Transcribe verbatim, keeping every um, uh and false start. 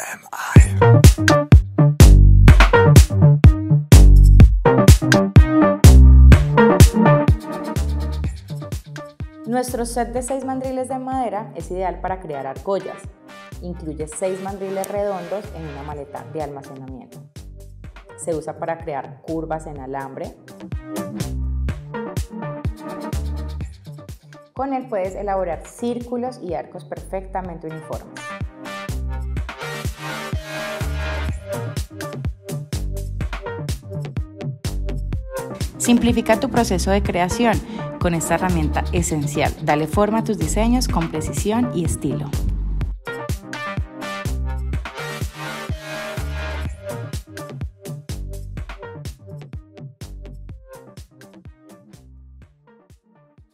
am I? Nuestro set de seis mandriles de madera es ideal para crear argollas. Incluye seis mandriles redondos en una maleta de almacenamiento. Se usa para crear curvas en alambre. Con él puedes elaborar círculos y arcos perfectamente uniformes. Simplifica tu proceso de creación con esta herramienta esencial. Dale forma a tus diseños con precisión y estilo.